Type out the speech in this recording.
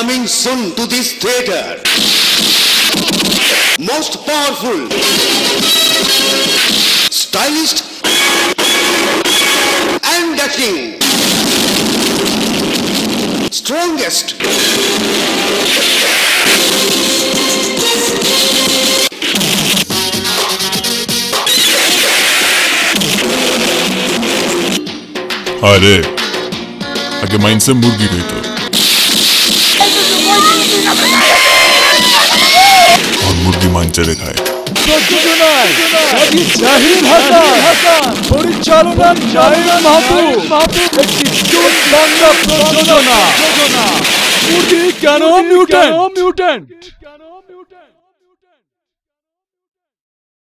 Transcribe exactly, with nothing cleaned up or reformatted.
coming soon to this theater. Most powerful, stylish and dashing, strongest, अरे आगे mind से मुर्गी गई तो और मुर्गी माइंड से दिखाए मुर्गी कैन म्यूटेंट।